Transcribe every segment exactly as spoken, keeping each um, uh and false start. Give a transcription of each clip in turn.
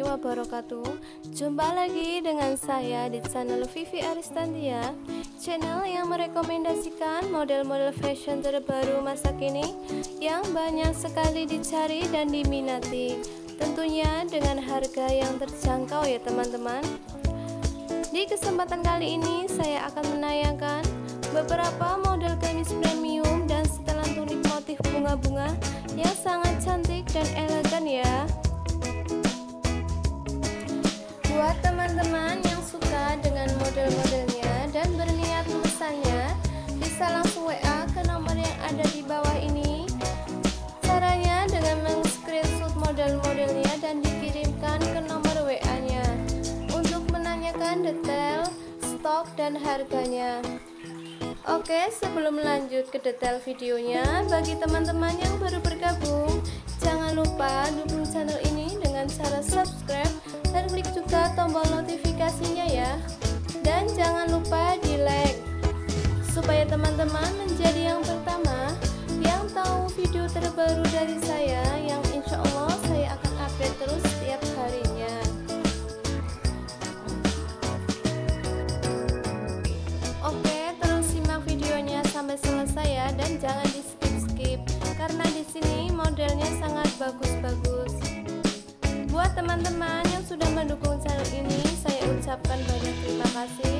warahmatullahi wabarakatuh. Jumpa lagi dengan saya di channel Fifi Aristantia, channel yang merekomendasikan model-model fashion terbaru masa kini yang banyak sekali dicari dan diminati, tentunya dengan harga yang terjangkau ya teman-teman. Di kesempatan kali ini saya akan menayangkan beberapa model gamis premium dan setelan tunik motif bunga-bunga yang sangat cantik dan elegan ya. Buat teman-teman yang suka dengan model-modelnya dan berniat memesannya, bisa langsung W A ke nomor yang ada di bawah ini. Caranya dengan meng-screenshot model-modelnya dan dikirimkan ke nomor W A-nya untuk menanyakan detail, stok, dan harganya. Oke, sebelum lanjut ke detail videonya, bagi teman-teman yang baru bergabung, jangan lupa dukung channel ini dengan cara subscribe dan klik juga tombol notifikasinya ya. Dan jangan lupa di like supaya teman-teman menjadi yang pertama yang tahu video terbaru dari saya, yang insya Allah saya akan update terus setiap harinya. Oke, sampai selesai ya, dan jangan di skip-skip karena di sini modelnya sangat bagus-bagus. Buat teman-teman yang sudah mendukung channel ini, saya ucapkan banyak terima kasih.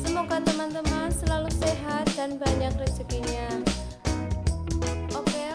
Semoga teman-teman selalu sehat dan banyak rezekinya. Oke.